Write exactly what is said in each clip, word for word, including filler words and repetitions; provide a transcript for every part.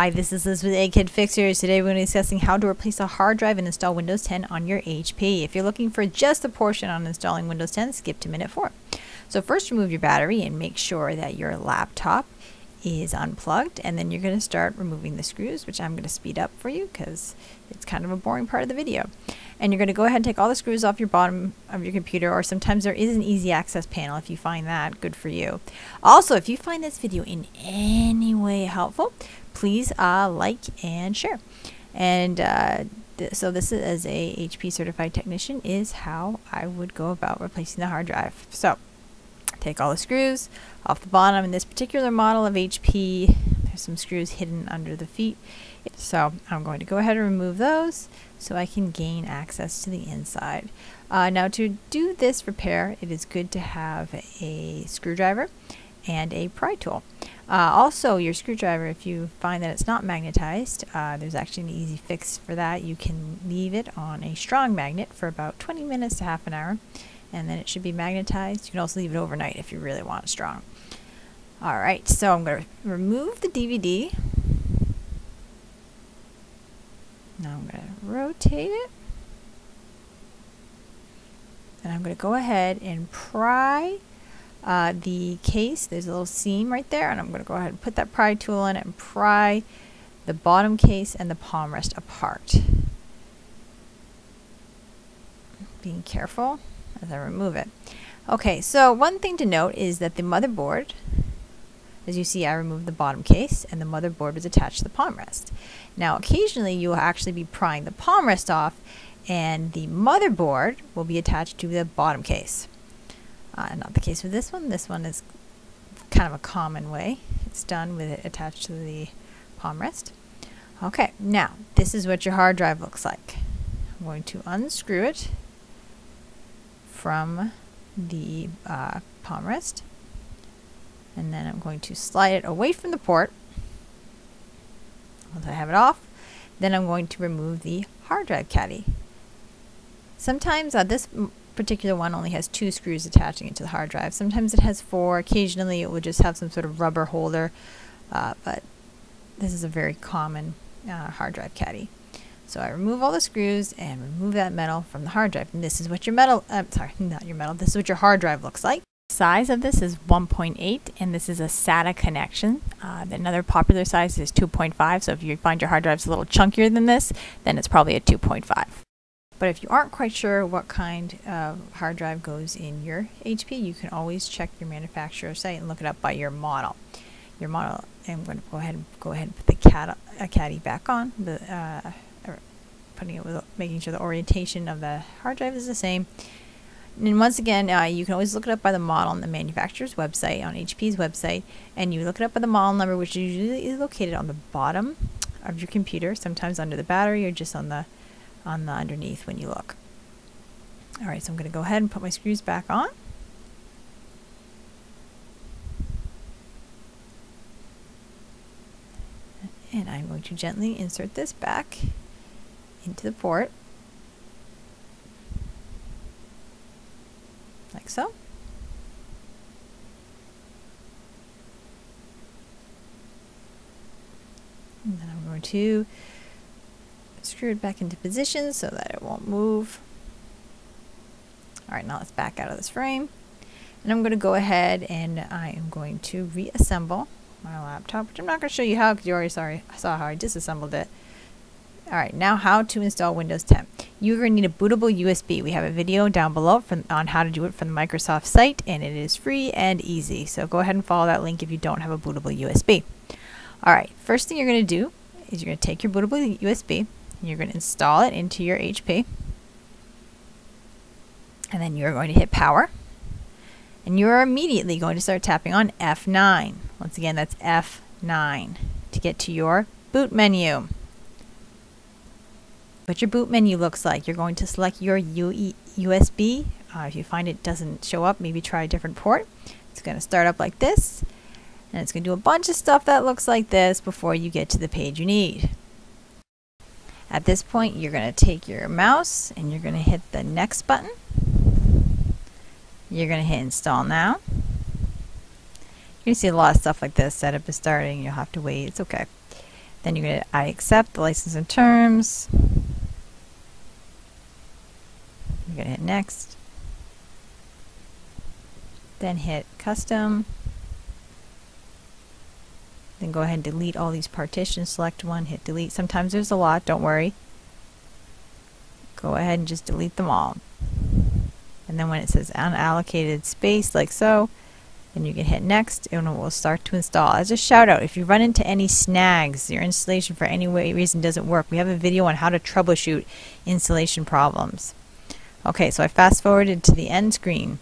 Hi, this is Liz with Egghead Fixers. Today we're going to be discussing how to replace a hard drive and install Windows ten on your H P. If you're looking for just the portion on installing Windows ten, skip to minute four. So first remove your battery and make sure that your laptop is unplugged, and then you're going to start removing the screws, which I'm going to speed up for you because it's kind of a boring part of the video. And you're going to go ahead and take all the screws off your bottom of your computer, or sometimes there is an easy access panel. If you find that, good for you. Also, if you find this video in any way helpful, please uh, like and share. And uh, th so this is, as a H P certified technician, is how I would go about replacing the hard drive. So take all the screws off the bottom. In this particular model of H P, there's some screws hidden under the feet. So I'm going to go ahead and remove those so I can gain access to the inside. Uh, now, to do this repair, it is good to have a screwdriver and a pry tool. Uh, also, your screwdriver, if you find that it's not magnetized, uh, there's actually an easy fix for that. You can leave it on a strong magnet for about twenty minutes to half an hour, and then it should be magnetized. You can also leave it overnight if you really want it strong. All right, so I'm going to remove the D V D. Now I'm going to rotate it. And I'm going to go ahead and pry uh, the case. There's a little seam right there, and I'm going to go ahead and put that pry tool in it and pry the bottom case and the palm rest apart. Being careful as I remove it. Okay, so one thing to note is that the motherboard, as you see, I removed the bottom case and the motherboard was attached to the palm rest. Now, occasionally you will actually be prying the palm rest off and the motherboard will be attached to the bottom case. Uh, not the case with this one. This one is kind of a common way. It's done with it attached to the palm rest. Okay, now this is what your hard drive looks like. I'm going to unscrew it from the uh, palm rest, and then I'm going to slide it away from the port. Once I have it off, then I'm going to remove the hard drive caddy. Sometimes uh, this particular one only has two screws attaching it to the hard drive. Sometimes it has four. Occasionally it will just have some sort of rubber holder, uh, but this is a very common uh, hard drive caddy. So I remove all the screws and remove that metal from the hard drive. And this is what your metal, uh, sorry, not your metal, this is what your hard drive looks like. The size of this is one point eight, and this is a SATA connection. Uh, another popular size is two point five, so if you find your hard drive's a little chunkier than this, then it's probably a two point five. But if you aren't quite sure what kind of hard drive goes in your H P, you can always check your manufacturer site and look it up by your model. Your model, I'm going to go ahead and go ahead and put the cat, uh, caddy back on. The, uh, putting it with making sure the orientation of the hard drive is the same. And once again, uh, you can always look it up by the model on the manufacturer's website, on H P's website, and you look it up by the model number, which usually is located on the bottom of your computer, sometimes under the battery or just on the on the underneath when you look. All right, so I'm going to go ahead and put my screws back on. And I'm going to gently insert this back into the port, like so. And then I'm going to screw it back into position so that it won't move. All right, now let's back out of this frame. And I'm going to go ahead and I am going to reassemble my laptop, which I'm not going to show you how because you already saw how I disassembled it. All right, now how to install Windows ten. You're going to need a bootable U S B. We have a video down below from, on how to do it from the Microsoft site, and it is free and easy. So go ahead and follow that link if you don't have a bootable U S B. All right, first thing you're going to do is you're going to take your bootable U S B, and you're going to install it into your H P. And then you're going to hit power. And you're immediately going to start tapping on F nine. Once again, that's F nine to get to your boot menu. What your boot menu looks like. You're going to select your U E U S B. Uh, if you find it doesn't show up, maybe try a different port. It's going to start up like this, and it's going to do a bunch of stuff that looks like this before you get to the page you need. At this point, you're going to take your mouse and you're going to hit the next button. You're going to hit install now. You're going to see a lot of stuff like this. Setup is starting. You'll have to wait. It's okay. Then you're going to, I accept the license and terms. You're going to hit next. Then hit custom. Then go ahead and delete all these partitions. Select one, hit delete. Sometimes there's a lot, don't worry. Go ahead and just delete them all. And then when it says unallocated space, like so, then you can hit next and it will start to install. As a shout out, if you run into any snags, your installation for any way, reason doesn't work, we have a video on how to troubleshoot installation problems. Okay, so I fast forwarded to the end screen.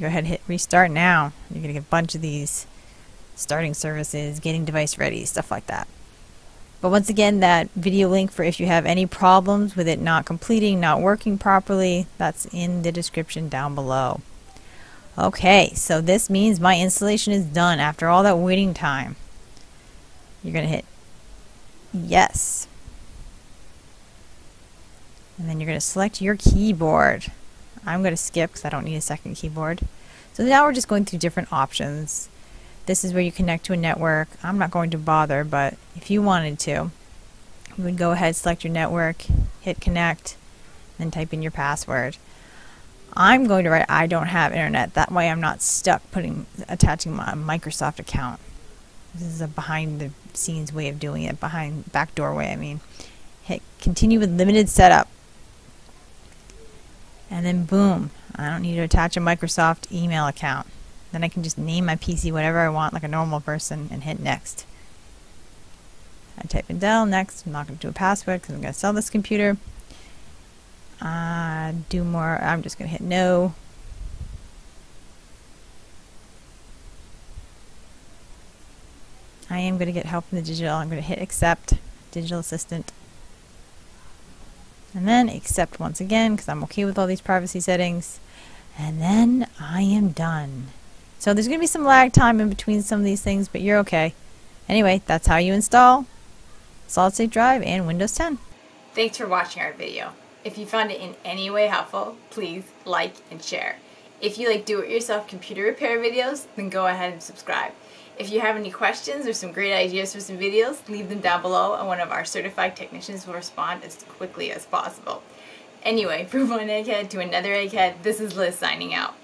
Go ahead and hit restart now. You're going to get a bunch of these starting services, getting device ready, stuff like that. But once again, that video link for if you have any problems with it not completing, not working properly, that's in the description down below. Okay, so this means my installation is done after all that waiting time. You're going to hit yes. And then you're going to select your keyboard. I'm going to skip because I don't need a second keyboard. So now we're just going through different options. This is where you connect to a network. I'm not going to bother, but if you wanted to, you would go ahead, select your network, hit connect, and type in your password. I'm going to write I don't have internet. That way I'm not stuck putting attaching my Microsoft account. This is a behind the scenes way of doing it, behind back doorway, I mean. Hit continue with limited setup. And then boom, I don't need to attach a Microsoft email account. Then I can just name my P C whatever I want like a normal person and hit next. I type in Dell, next. I'm not going to do a password because I'm going to sell this computer. Uh, do more, I'm just going to hit no. I am going to get help from the digital. I'm going to hit accept, digital assistant. And then accept once again because I'm okay with all these privacy settings. And then I am done. So there's going to be some lag time in between some of these things, but you're okay. Anyway, that's how you install solid-state drive and Windows ten. Thanks for watching our video. If you found it in any way helpful, please like and share. If you like do-it-yourself computer repair videos, then go ahead and subscribe. If you have any questions or some great ideas for some videos, leave them down below and one of our certified technicians will respond as quickly as possible. Anyway, from one egghead to another egghead, this is Liz signing out.